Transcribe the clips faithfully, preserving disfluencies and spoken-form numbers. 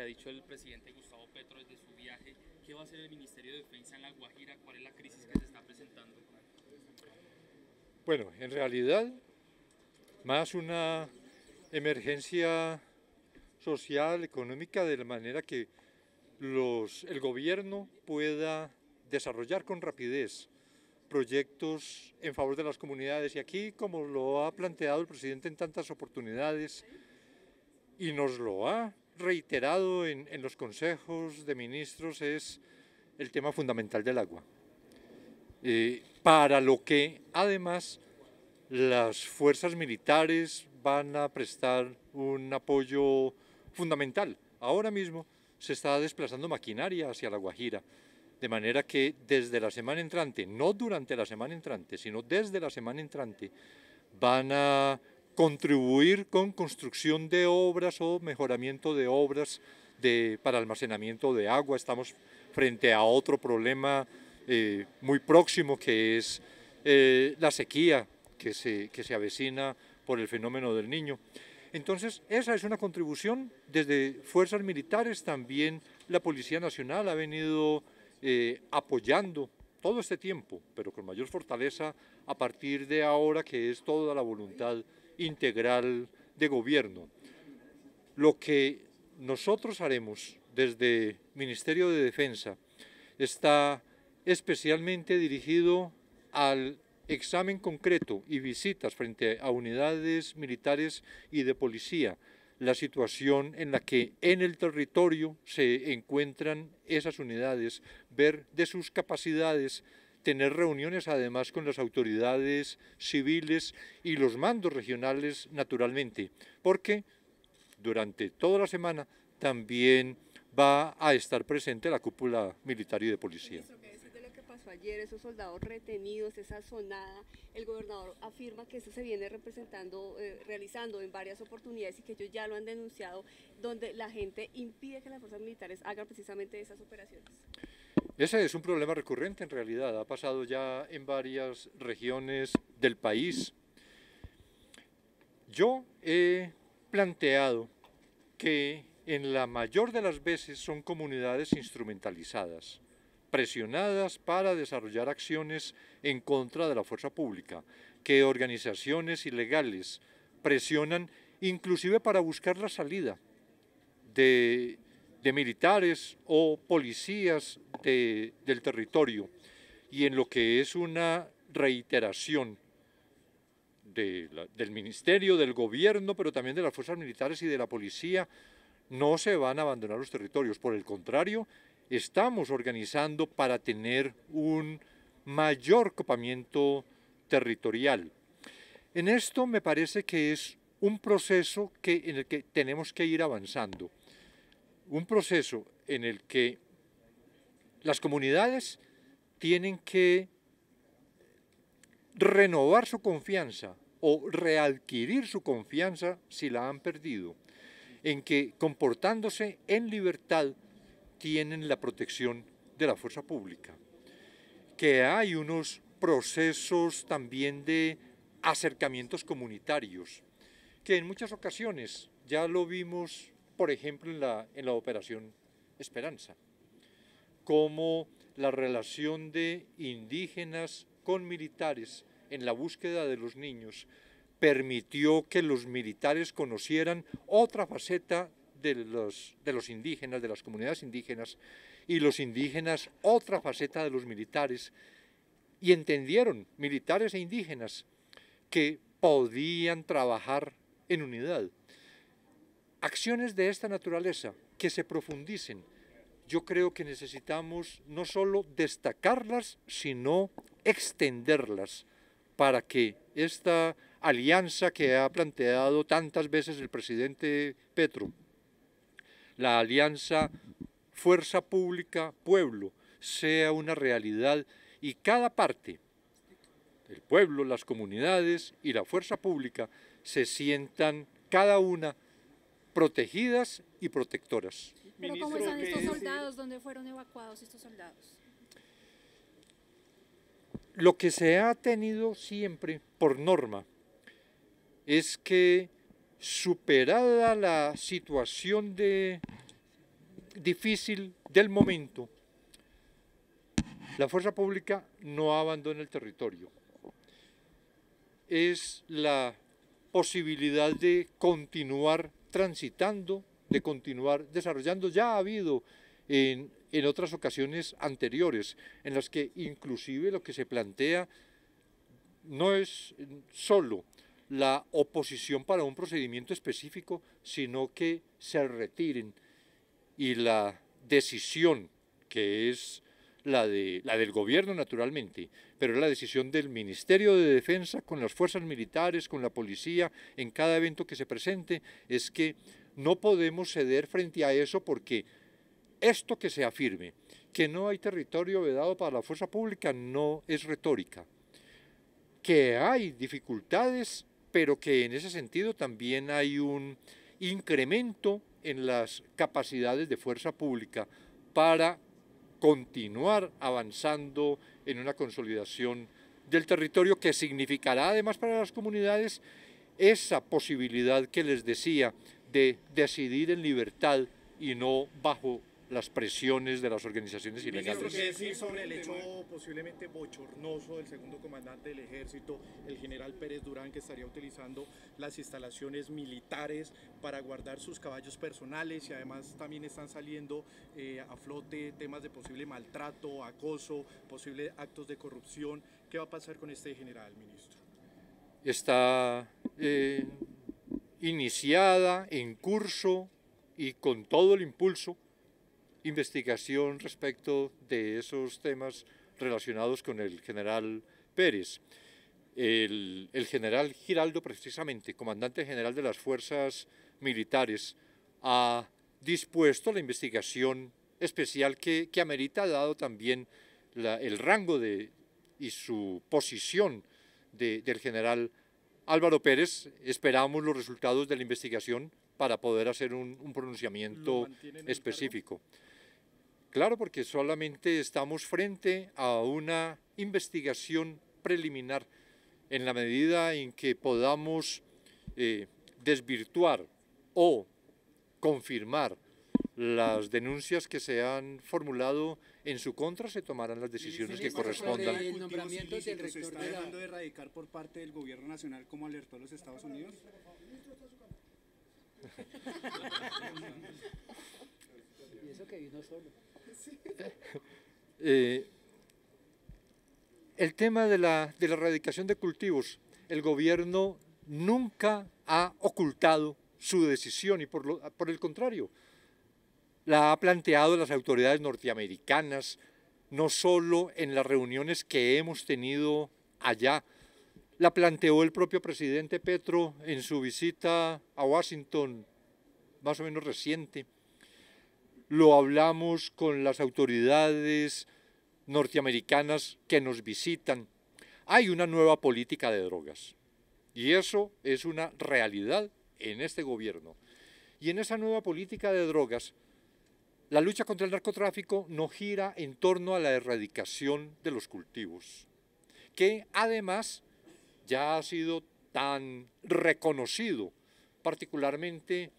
que ha dicho el presidente Gustavo Petro desde su viaje. ¿Qué va a hacer el Ministerio de Defensa en La Guajira? ¿Cuál es la crisis que se está presentando? Bueno, en realidad, más una emergencia social, económica, de la manera que los, el gobierno pueda desarrollar con rapidez proyectos en favor de las comunidades. Y aquí, como lo ha planteado el presidente en tantas oportunidades y nos lo ha reiterado en, en los consejos de ministros, es el tema fundamental del agua, eh, para lo que además las fuerzas militares van a prestar un apoyo fundamental. Ahora mismo se está desplazando maquinaria hacia La Guajira, de manera que desde la semana entrante, no durante la semana entrante, sino desde la semana entrante, van a contribuir con construcción de obras o mejoramiento de obras de, para almacenamiento de agua. Estamos frente a otro problema eh, muy próximo, que es eh, la sequía que se, que se avecina por el fenómeno del Niño. Entonces, esa es una contribución desde fuerzas militares. También la Policía Nacional ha venido eh, apoyando todo este tiempo, pero con mayor fortaleza a partir de ahora, que es toda la voluntad integral de gobierno. Lo que nosotros haremos desde el Ministerio de Defensa está especialmente dirigido al examen concreto y visitas frente a unidades militares y de policía, la situación en la que en el territorio se encuentran esas unidades, ver de sus capacidades, tener reuniones además con las autoridades civiles y los mandos regionales, naturalmente, porque durante toda la semana también va a estar presente la cúpula militar y de policía. Ayer, esos soldados retenidos, esa sonada, el gobernador afirma que eso se viene representando, eh, realizando en varias oportunidades, y que ellos ya lo han denunciado, donde la gente impide que las fuerzas militares hagan precisamente esas operaciones. Ese es un problema recurrente en realidad, ha pasado ya en varias regiones del país. Yo he planteado que en la mayor de las veces son comunidades instrumentalizadas, presionadas para desarrollar acciones en contra de la fuerza pública, que organizaciones ilegales presionan inclusive para buscar la salida de, de militares o policías de, del territorio, y en lo que es una reiteración de la, del ministerio, del gobierno, pero también de las fuerzas militares y de la policía. No se van a abandonar los territorios, por el contrario, estamos organizando para tener un mayor copamiento territorial. En esto me parece que es un proceso que, en el que tenemos que ir avanzando, un proceso en el que las comunidades tienen que renovar su confianza o readquirir su confianza si la han perdido, en que comportándose en libertad tienen la protección de la fuerza pública, que hay unos procesos también de acercamientos comunitarios, que en muchas ocasiones ya lo vimos, por ejemplo, en la, en la Operación Esperanza, como la relación de indígenas con militares en la búsqueda de los niños permitió que los militares conocieran otra faceta De los, de los indígenas, de las comunidades indígenas, y los indígenas otra faceta de los militares, y entendieron, militares e indígenas, que podían trabajar en unidad. Acciones de esta naturaleza que se profundicen, yo creo que necesitamos no solo destacarlas, sino extenderlas, para que esta alianza que ha planteado tantas veces el presidente Petro, la alianza fuerza pública-pueblo, sea una realidad, y cada parte, el pueblo, las comunidades y la fuerza pública, se sientan cada una protegidas y protectoras. ¿Pero cómo están estos soldados? ¿Dónde fueron evacuados estos soldados? Lo que se ha tenido siempre por norma es que, superada la situación de difícil del momento, la fuerza pública no abandona el territorio. Es la posibilidad de continuar transitando, de continuar desarrollando. Ya ha habido en, en otras ocasiones anteriores, en las que inclusive lo que se plantea no es solo la oposición para un procedimiento específico, sino que se retiren. Y la decisión, que es la, de, la del gobierno naturalmente, pero es la decisión del Ministerio de Defensa con las fuerzas militares, con la policía, en cada evento que se presente, es que no podemos ceder frente a eso, porque esto que se afirme, que no hay territorio vedado para la fuerza pública, no es retórica. Que hay dificultades, pero que en ese sentido también hay un incremento en las capacidades de fuerza pública para continuar avanzando en una consolidación del territorio, que significará además para las comunidades esa posibilidad que les decía de decidir en libertad y no bajo las presiones de las organizaciones ilegales. ¿Qué decir sobre el hecho posiblemente bochornoso del segundo comandante del ejército, el general Pérez Durán, que estaría utilizando las instalaciones militares para guardar sus caballos personales, y además también están saliendo eh, a flote temas de posible maltrato, acoso, posibles actos de corrupción? ¿Qué va a pasar con este general, ministro? Está eh, iniciada, en curso y con todo el impulso, investigación respecto de esos temas relacionados con el general Pérez. El, el general Giraldo, precisamente, comandante general de las fuerzas militares, ha dispuesto la investigación especial que, que amerita, dado también la, el rango de, y su posición de, del general Álvaro Pérez. Esperamos los resultados de la investigación para poder hacer un, un pronunciamiento específico. Claro, porque solamente estamos frente a una investigación preliminar. En la medida en que podamos eh, desvirtuar o confirmar las denuncias que se han formulado en su contra, se tomarán las decisiones que correspondan. ¿El nombramiento del rector está tratando de erradicar por parte del gobierno nacional, como alertó a los Estados Unidos? Y eso que vino solo. Eh, el tema de la, de la erradicación de cultivos, el gobierno nunca ha ocultado su decisión, y por, lo, por el contrario, la ha planteado las autoridades norteamericanas, no solo en las reuniones que hemos tenido allá. La planteó el propio presidente Petro en su visita a Washington, más o menos reciente. Lo hablamos con las autoridades norteamericanas que nos visitan. Hay una nueva política de drogas, y eso es una realidad en este gobierno. Y en esa nueva política de drogas, la lucha contra el narcotráfico no gira en torno a la erradicación de los cultivos, que además ya ha sido tan reconocido, particularmente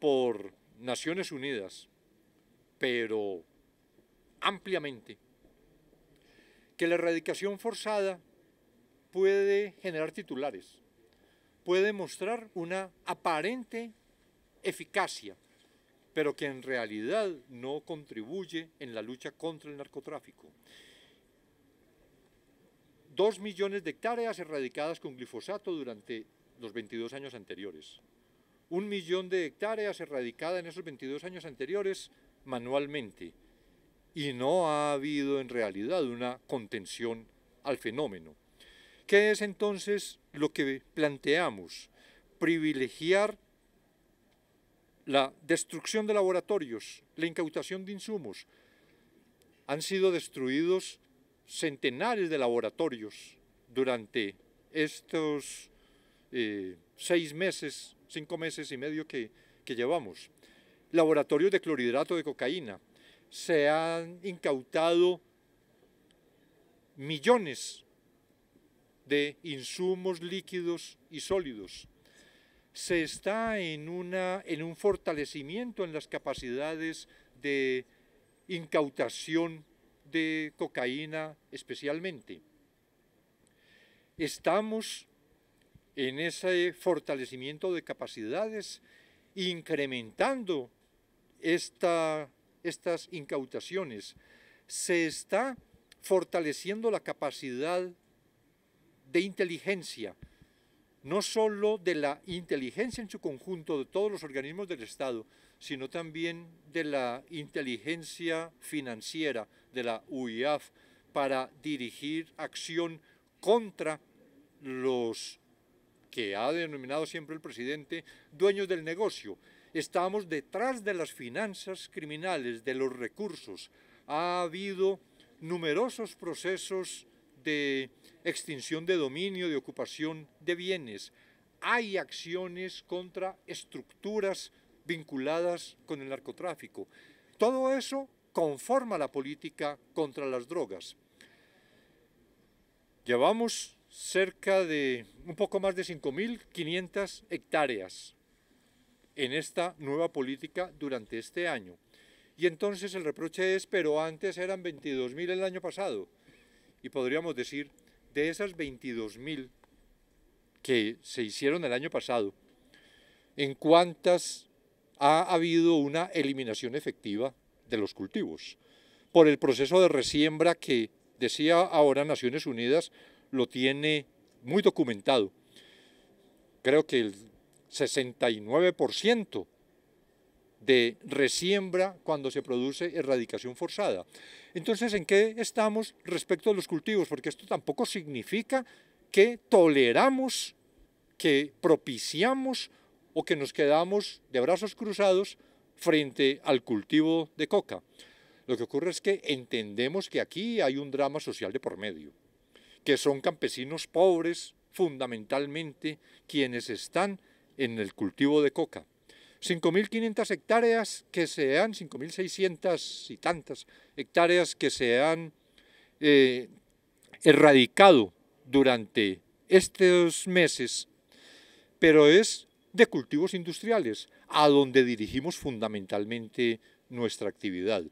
por Naciones Unidas, pero ampliamente, que la erradicación forzada puede generar titulares, puede mostrar una aparente eficacia, pero que en realidad no contribuye en la lucha contra el narcotráfico. Dos millones de hectáreas erradicadas con glifosato durante los veintidós años anteriores. Un millón de hectáreas erradicadas en esos veintidós años anteriores manualmente. Y no ha habido en realidad una contención al fenómeno. ¿Qué es entonces lo que planteamos? Privilegiar la destrucción de laboratorios, la incautación de insumos. Han sido destruidos centenares de laboratorios durante estos eh, seis meses, cinco meses y medio que, que llevamos. Laboratorios de clorhidrato de cocaína. Se han incautado millones de insumos líquidos y sólidos. se está en, una, en un fortalecimiento en las capacidades de incautación de cocaína especialmente. Estamos en ese fortalecimiento de capacidades incrementando esta, estas incautaciones. Se está fortaleciendo la capacidad de inteligencia, no solo de la inteligencia en su conjunto de todos los organismos del Estado, sino también de la inteligencia financiera de la U I A F para dirigir acción contra los que ha denominado siempre el presidente dueños del negocio. Estamos detrás de las finanzas criminales, de los recursos. Ha habido numerosos procesos de extinción de dominio, de ocupación de bienes. Hay acciones contra estructuras vinculadas con el narcotráfico. Todo eso conforma la política contra las drogas. Llevamos cerca de un poco más de cinco mil quinientas hectáreas en esta nueva política durante este año. Y entonces el reproche es, pero antes eran veintidós mil el año pasado. Y podríamos decir, de esas veintidós mil que se hicieron el año pasado, ¿en cuántas ha habido una eliminación efectiva de los cultivos? Por el proceso de resiembra que, decía ahora, Naciones Unidas lo tiene muy documentado. Creo que el sesenta y nueve por ciento de resiembra cuando se produce erradicación forzada. Entonces, ¿en qué estamos respecto a los cultivos? Porque esto tampoco significa que toleramos, que propiciamos o que nos quedamos de brazos cruzados frente al cultivo de coca. Lo que ocurre es que entendemos que aquí hay un drama social de por medio, que son campesinos pobres fundamentalmente quienes están en el cultivo de coca. cinco mil quinientas hectáreas que se han, cinco mil seiscientas y tantas hectáreas que se han eh, erradicado durante estos meses, pero es de cultivos industriales, a donde dirigimos fundamentalmente nuestra actividad.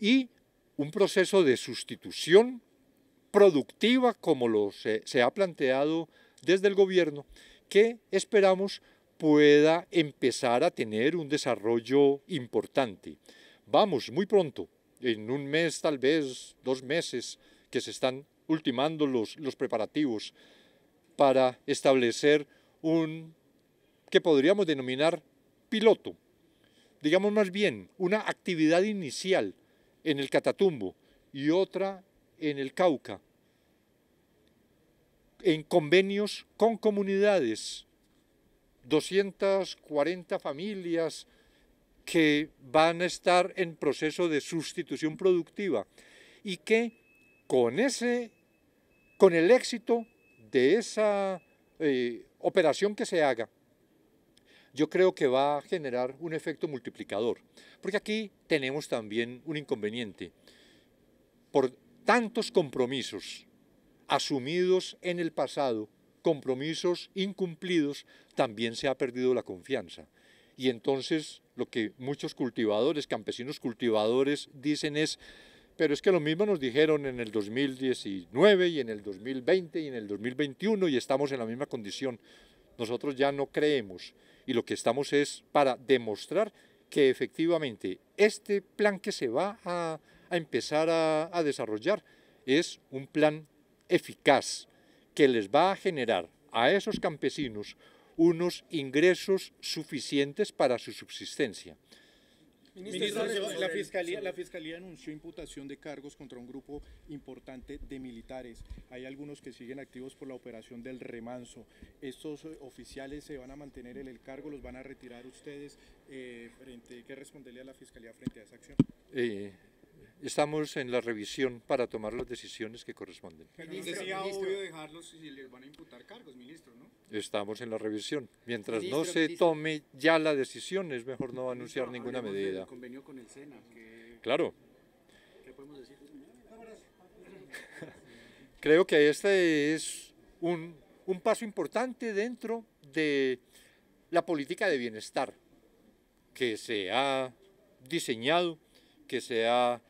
Y un proceso de sustitución productiva, como lo se, se ha planteado desde el gobierno, que esperamos pueda empezar a tener un desarrollo importante. Vamos, muy pronto, en un mes, tal vez dos meses, que se están ultimando los, los preparativos para establecer un, que podríamos denominar piloto, digamos más bien, una actividad inicial en el Catatumbo y otra en el Cauca, en convenios con comunidades, doscientas cuarenta familias que van a estar en proceso de sustitución productiva y que con, ese, con el éxito de esa eh, operación que se haga, yo creo que va a generar un efecto multiplicador, porque aquí tenemos también un inconveniente. Por tantos compromisos asumidos en el pasado, compromisos incumplidos, también se ha perdido la confianza. Y entonces lo que muchos cultivadores, campesinos cultivadores, dicen es, pero es que lo mismo nos dijeron en el dos mil diecinueve y en el dos mil veinte y en el dos mil veintiuno y estamos en la misma condición. Nosotros ya no creemos y lo que estamos es para demostrar que efectivamente este plan que se va a, a empezar a, a desarrollar es un plan eficaz que les va a generar a esos campesinos unos ingresos suficientes para su subsistencia. Ministro, la Fiscalía, la Fiscalía anunció imputación de cargos contra un grupo importante de militares. Hay algunos que siguen activos por la operación del remanso. ¿Estos oficiales se van a mantener en el cargo? ¿Los van a retirar ustedes? Eh, frente, ¿Qué responderle a la Fiscalía frente a esa acción? Eh, estamos en la revisión para tomar las decisiones que corresponden. Pero no sería obvio dejarlos si les van a imputar cargos, ministro, ¿no? Estamos en la revisión. Mientras ministro, no se ministro. tome ya la decisión, es mejor no anunciar ministro, ninguna medida. El convenio con el SENA. Que, claro. ¿Qué podemos decir? Creo que este es un, un paso importante dentro de la política de bienestar que se ha diseñado, que se ha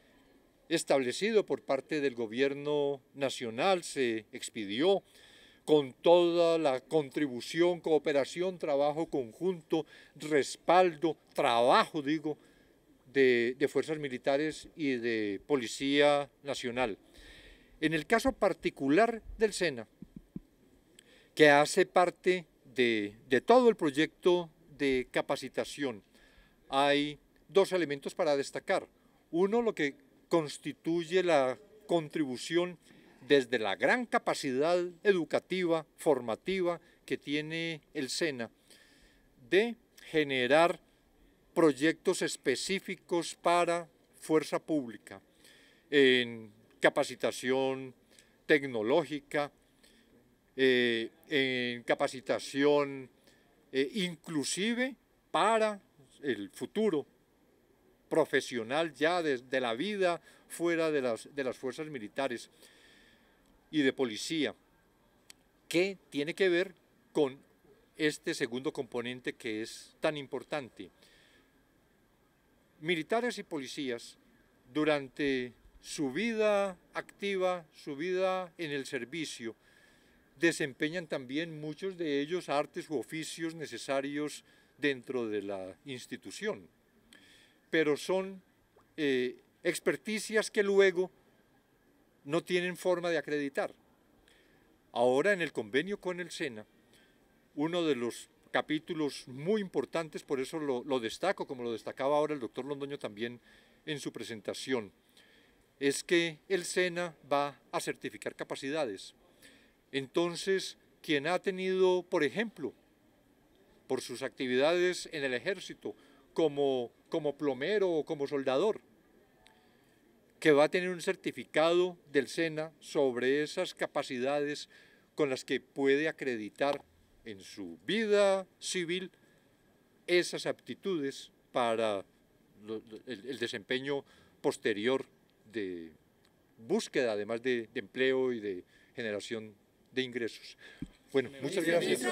establecido por parte del gobierno nacional, se expidió con toda la contribución, cooperación, trabajo conjunto, respaldo, trabajo, digo, de, de fuerzas militares y de Policía Nacional. En el caso particular del SENA, que hace parte de, de todo el proyecto de capacitación, hay dos elementos para destacar. Uno, lo que constituye la contribución desde la gran capacidad educativa, formativa que tiene el SENA, de generar proyectos específicos para fuerza pública, en capacitación tecnológica, eh, en capacitación eh, inclusive para el futuro profesional ya de, de la vida fuera de las, de las fuerzas militares y de policía, que tiene que ver con este segundo componente que es tan importante. Militares y policías, durante su vida activa, su vida en el servicio, desempeñan también muchos de ellos artes u oficios necesarios dentro de la institución, pero son eh, experticias que luego no tienen forma de acreditar. Ahora, en el convenio con el SENA, uno de los capítulos muy importantes, por eso lo, lo destaco, como lo destacaba ahora el doctor Londoño también en su presentación, es que el SENA va a certificar capacidades. Entonces, quien ha tenido, por ejemplo, por sus actividades en el ejército, como, como plomero o como soldador, que va a tener un certificado del SENA sobre esas capacidades con las que puede acreditar en su vida civil esas aptitudes para lo, el, el desempeño posterior de búsqueda, además de, de empleo y de generación de ingresos. Bueno, muchas gracias.